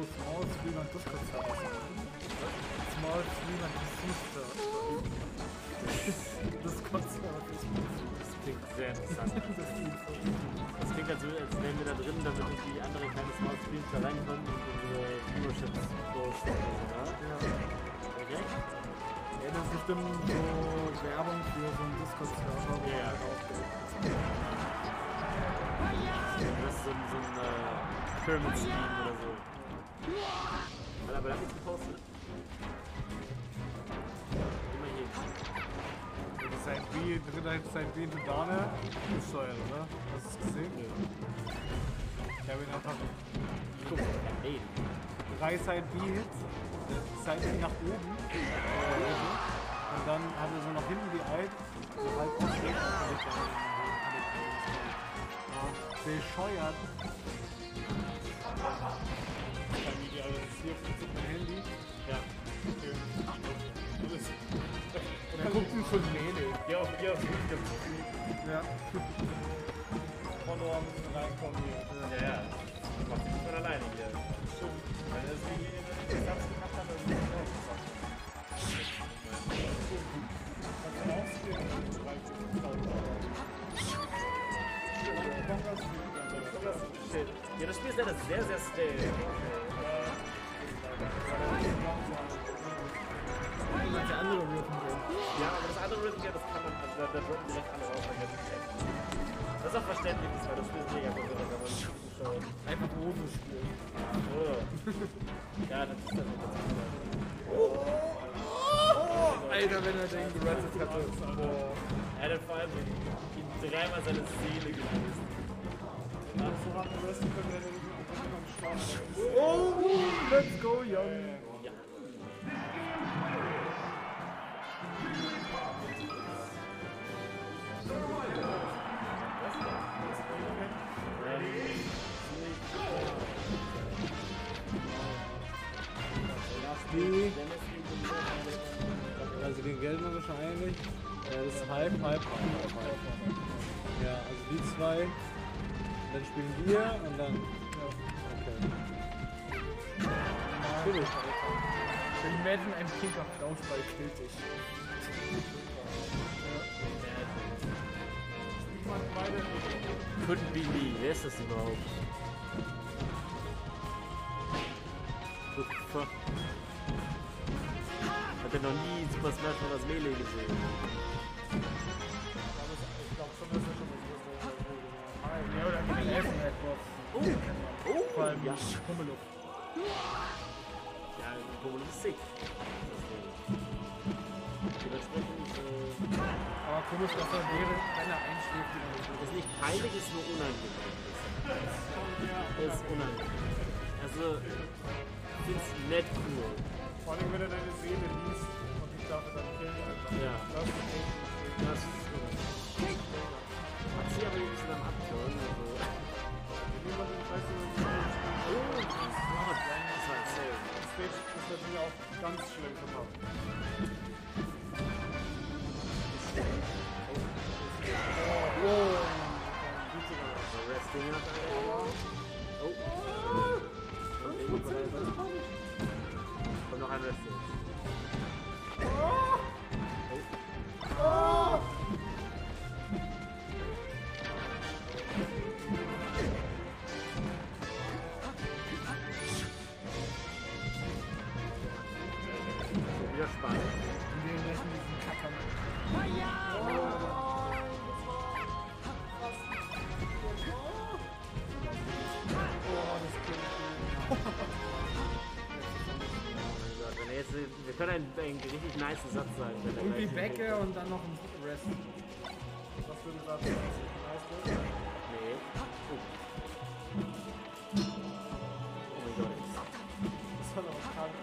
Smallstream und Discord Server. Smallstream und Discord Server. Discord Server. Das klingt sehr interessant. Das klingt, als wären wir da drin, damit irgendwie andere kleine Smallstreams da reinkommen und unsere Viewerships posten. Okay? Ja, das ist bestimmt so Werbung für so einen Discord Server. Ja. Das ist so ein Pyramid-Scheme oder so. Hat aber da nichts gepostet. Immer hier. Das ist ein B, dritter Dane. Gesteuert, oder? Hast du es gesehen? Ich habe ihn einfach. Guck mal, ey. 3 Side-B-Hits. Side-B nach oben. Und dann hat er so nach hinten die Alt. So halb aufsteht. Bescheuert. Familie, also das hier funktioniert mein Handy. Ja. Okay. Und dann guckt ihn von Mädel. Ja, auf YouTube. Ja. Follower müssen reinkommen hier. Ja. Das macht sich von alleine hier. Weil das hier den Satz gemacht hat, dann ist das auch gesagt. Kannst du rausgehen und rein? Ja, das Spiel ist leider sehr, sehr still. Das andere Rhythm-Game. Ja, aber das andere Rhythm-Game, das kann man, also da drücken direkt alle raus. Das ist auch verständlich, weil das Spiel ist mega gut, da kann man nicht zuschauen. Einfach oben spielen. Ja, das ist dann nicht das andere. Alter, wenn er den gerettet hat, er hat vor allem dreimal seine Seele gelöst. Oh, let's go, young. Ja. Also den gelben wahrscheinlich. Das ist halb. Ja, also die zwei. Dann spielen wir und dann. Ja. Okay. Natürlich. Imagine ein pinker Flauschball killt dich. Couldn't be me. Wer ist das überhaupt? Hat er noch nie Super Smash Bros. Melee gesehen? Ja, oder mit den Elfen etwas. Vor allem, ja, Pummelup. Ja, Pummelup ist sick. Aber komisch, dass er während einer einschläft. Das ist nicht heilig, ist nur unangenehm. Das ist unangenehm. Also, ich finde es nett cool. Vor allem, wenn er deine Seele liest und ich darf dann killen. Ja. Das ist cool. Ich sehe aber hier ein bisschen am Abtörn, also... Oh, das war ein Save. Das Stage ist natürlich auch ganz schlimm gemacht. Oh, wow. Resting up. Oh. Und noch ein Resting. Oh! Wir können einen richtig nice Satz sagen. Irgendwie Becke und dann noch ein Rest. Was für ein Satz? Nee. Oh mein Gott. Das war noch krank.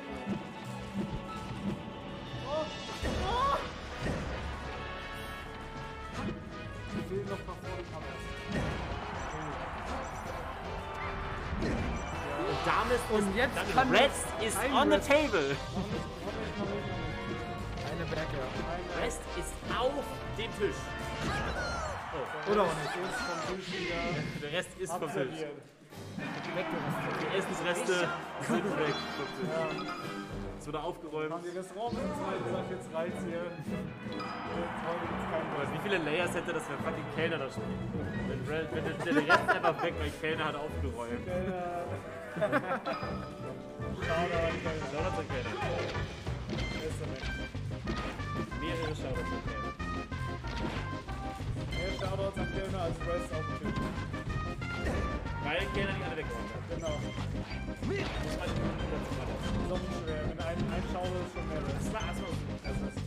Ich will noch nach vorne kommen. Und jetzt kann Rest is on the table. Rest ist auf dem Tisch. Oh. Oder auch nicht. Der Rest ist vom Tisch. Die Essensreste sind weg. Es wurde aufgeräumt. Haben wir Restaurant mit dem Sack jetzt Reiz hier. Wie viele Layers hätte das, wenn fucking Kellner da steht? Wenn der Rest einfach weg, weil Kellner hat aufgeräumt. Kellner. Shoutouts an Kellner. Mehrere Shoutouts an Kellner. Mehr Shoutouts an Kellner als Rest auf dem Tisch. Weil Kellner nicht alle weg sind. Genau. Das ist auch nicht schwer. Wenn ein Shoutout ist, schon mehr Rest. Das war erstmal so.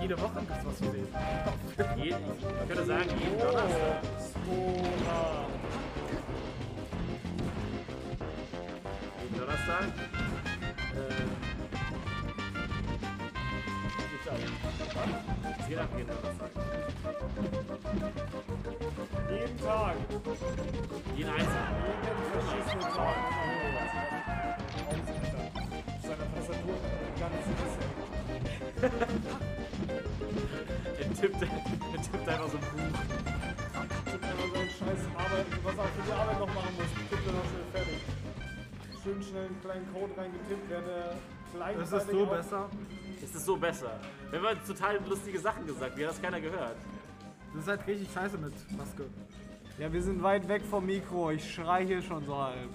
Jede Woche gibt es was zu sehen. Ich könnte sagen, jeden Donnerstag. Jeden Donnerstag. Jeden Donnerstag. Jeden Tag. Jeden einzelnen. Jeden Tag. Auf seiner Tastatur ganz sicher. Er tippt einfach so ein Buch. Er tippt einfach so ein scheiß Arbeit, was er auch für die Arbeit noch machen muss. Tippt er noch schnell fertig. Schön schnell einen kleinen Code reingetippt, der gleichzeitig. Ist es so besser? Ist es so besser? Wenn man total lustige Sachen gesagt, wie hat das keiner gehört? Das ist halt richtig scheiße mit Maske. Ja, wir sind weit weg vom Mikro, ich schrei hier schon so halb.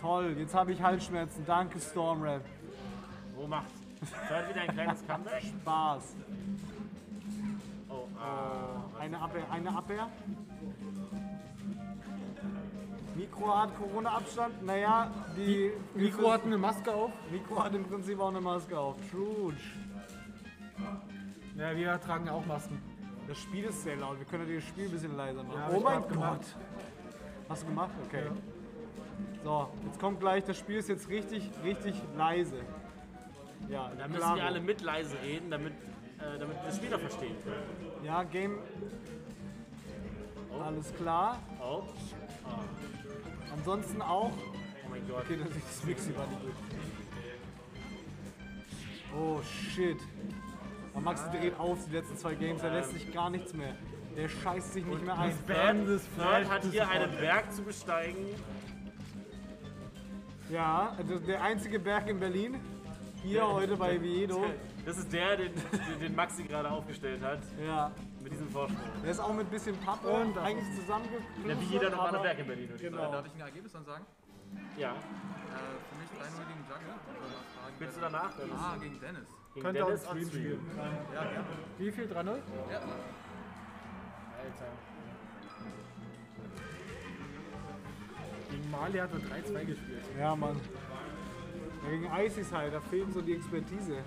Toll, jetzt habe ich Halsschmerzen, danke Stormrap. Wo macht's? Hört wieder ein kleines Comeback? Spaß. Oh, eine Abwehr? Mikro hat Corona-Abstand, naja, die... Mikro hat eine Maske auf? Mikro hat im Prinzip auch eine Maske auf. True. Ja, wir tragen ja auch Masken. Das Spiel ist sehr laut, wir können ja das Spiel ein bisschen leiser machen. Ja, oh mein Gott! Gemacht. Hast du gemacht? Okay. Ja. So, jetzt kommt gleich, das Spiel ist jetzt richtig, richtig leise. Ja, da müssen wir alle mit leise reden, damit das Spieler versteht. Ja, Game... Oh. Alles klar. Oh. Ah. Ansonsten auch... Oh mein Gott. Okay, das ist Mixi war nicht gut. Oh shit. Aber Maxi dreht auf die letzten zwei Games, er lässt sich gar nichts mehr. Der scheißt sich nicht mehr ein. Nerd hat hier einen Berg zu besteigen. Ja, der einzige Berg in Berlin. Hier heute bei Viedo. Das ist der, den Maxi gerade aufgestellt hat. Ja. Mit diesem Vorsprung. Der ist auch mit ein bisschen Pappe und eigentlich zusammengeknüpft. Ja, wie jeder normale Berg in Berlin. Genau. Darf ich ein Ergebnis ansagen? Ja. Für mich 3-0 gegen Juggle. Willst du danach? Ah, gegen Dennis. Könnte auch ein Stream spielen. Ja, gerne. Wie viel? 3-0? Ja. Alter. Gegen Mali hat er 3-2 gespielt. Ja, Mann. Ja, gegen Isis halt, da fehlt so die Expertise.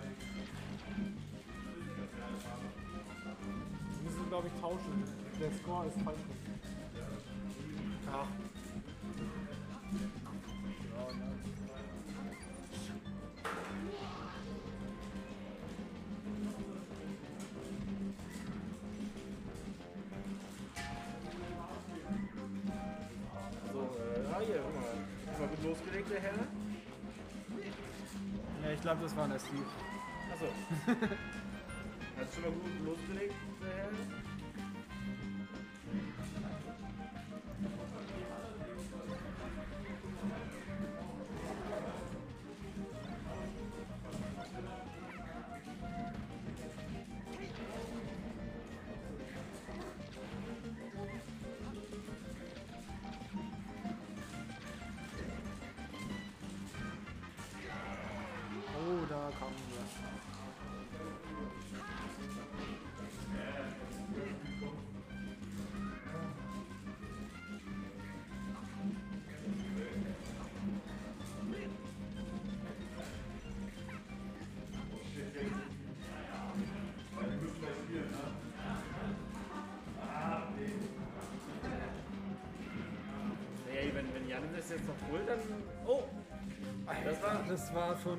Die müssen, glaube ich, tauschen. Der Score ist falsch. Ach. Losgelegt, der Helle? Ja, ich glaube, das war der Steve. Achso. Hast du schon mal gut losgelegt, der Helle?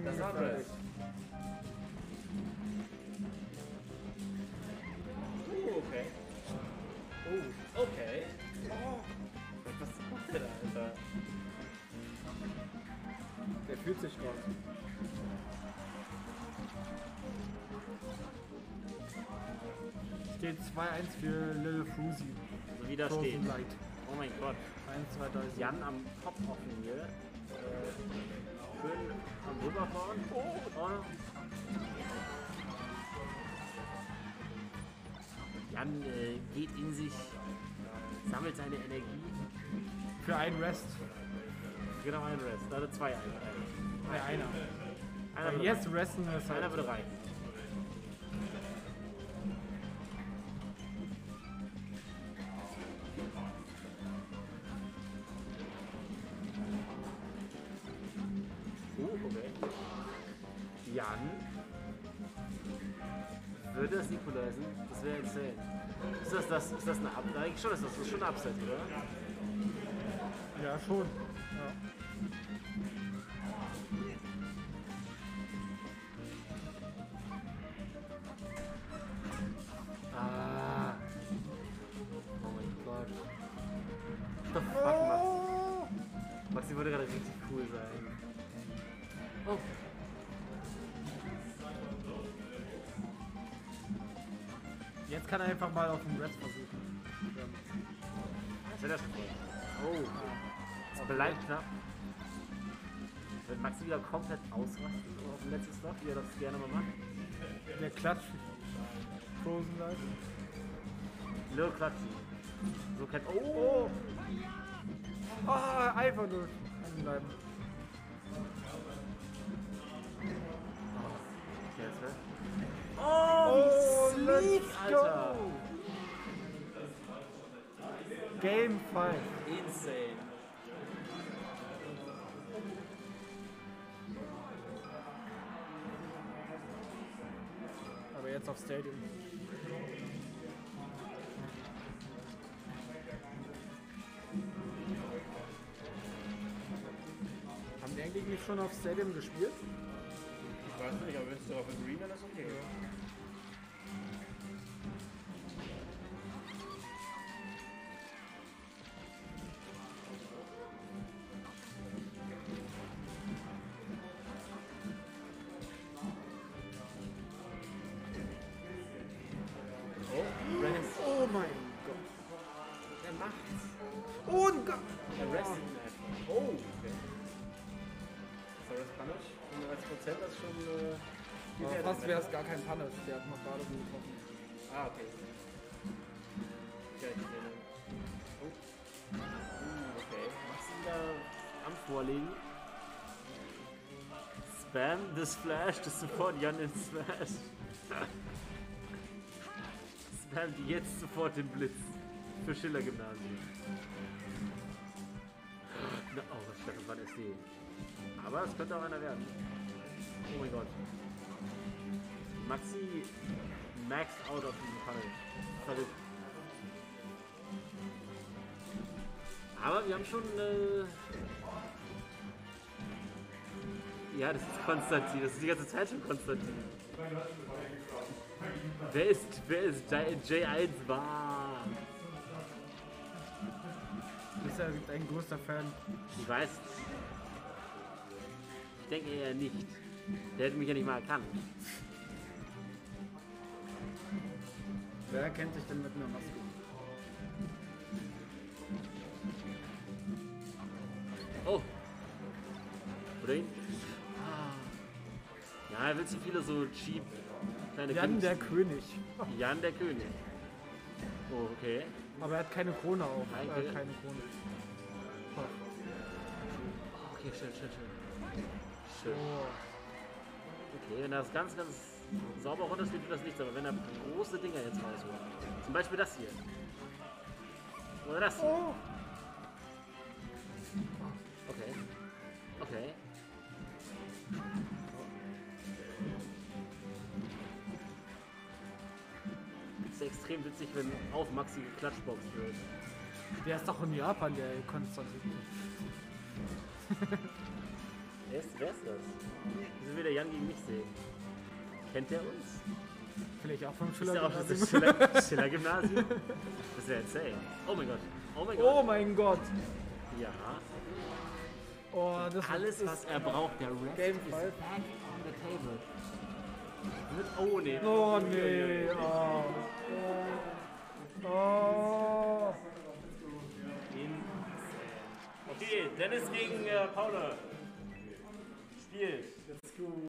Das war Red. Okay. Oh, okay. Oh. Was macht der da, Alter? Der fühlt sich raus. Steht 2-1 für lilfroozy. Also wieder steht. Oh mein Gott. 1-2-3. Jan am Kopf offen hier. Schön am Rüberfahren. Jan geht in sich, sammelt seine Energie. Für einen Rest. Genau, einen Rest. Da hat zwei einer. Jetzt resten wir es. Einer würde rein. Okay. Jan würde das nicht verleisen. Das wäre insane. Ist das eine Upside? Eigentlich schon, ist das schon eine Upside, oder? Ja, schon. Ja. Ah. Oh mein Gott. What the fuck, Max? Maxi würde gerade richtig cool sein. Oh. Jetzt kann er einfach mal auf den Rest versuchen. Das wird das Spiel. Oh. Es bleibt knapp. Wird Maxi wieder komplett ausrasten auf dem letzten Slot, wie er das gerne mal macht? Der Klatsch. Frozen Life. Lil Klatsch. So kennt. Oh! Oh, einfach nur anbleiben. Oh, Sneak, Alter! Go. Game 5. Insane. Aber jetzt auf Stadium. Haben die eigentlich nicht schon auf Stadium gespielt? Ich weiß nicht, aber wenn es doch auf dem Green dann ist okay. Oh mein Gott. Er macht's. Oh Gott. Er restet nicht. Oh, okay. Sorry, das Punish. Und als Prozent ist schon... ja, fast wäre es gar kein Punish. Der hat noch gerade gut getroffen. Ah, okay. Ja, ich sehe den. Oh. Okay. Machst du da am Vorlegen? Spam, this flash, the support, Jan in Smash. Spam jetzt sofort den Blitz für Schiller Gymnasium. Na, oh, was stand das war der See. Aber es könnte auch einer werden. Oh mein Gott. Maxi maxed out auf diesen Fall. Verrückt. Aber wir haben schon... ja, das ist Konstantin. Das ist die ganze Zeit schon Konstantin. Wer ist J1 war? Du bist ja ein großer Fan. Ich weiß. Ich denke eher nicht. Der hätte mich ja nicht mal erkannt. Wer erkennt sich denn mit einer Maske? Oh! Oder ihn? Ja, er will zu viele so cheap kleine Jan Künste. Der König. Jan der König. Oh, okay. Aber er hat keine Krone auf. Nein, er hat keine Krone. Oh. Okay, schön. Schön. Okay, wenn das ganz sauber runtersteht, tut das nichts, aber wenn er große Dinger jetzt rausholt. Zum Beispiel das hier. Oder das hier. Oh. Okay. Okay. Es ist extrem witzig, wenn auf Maxi Klatschbox wird. Der ist doch in Japan, der Konstantin. Wer ist das? Wieso will der Jan gegen mich sehen? Kennt der uns? Vielleicht auch vom Schiller-Gymnasium. Ist der auch das Schiller-Gymnasium? Das ist ja insane. Oh mein Gott! Ja. Oh, das alles, was er braucht, der Rest Game ist back on the table. Oh, nee. Oh, nee. Oh. Dennis gegen Paula spielt. Let's go.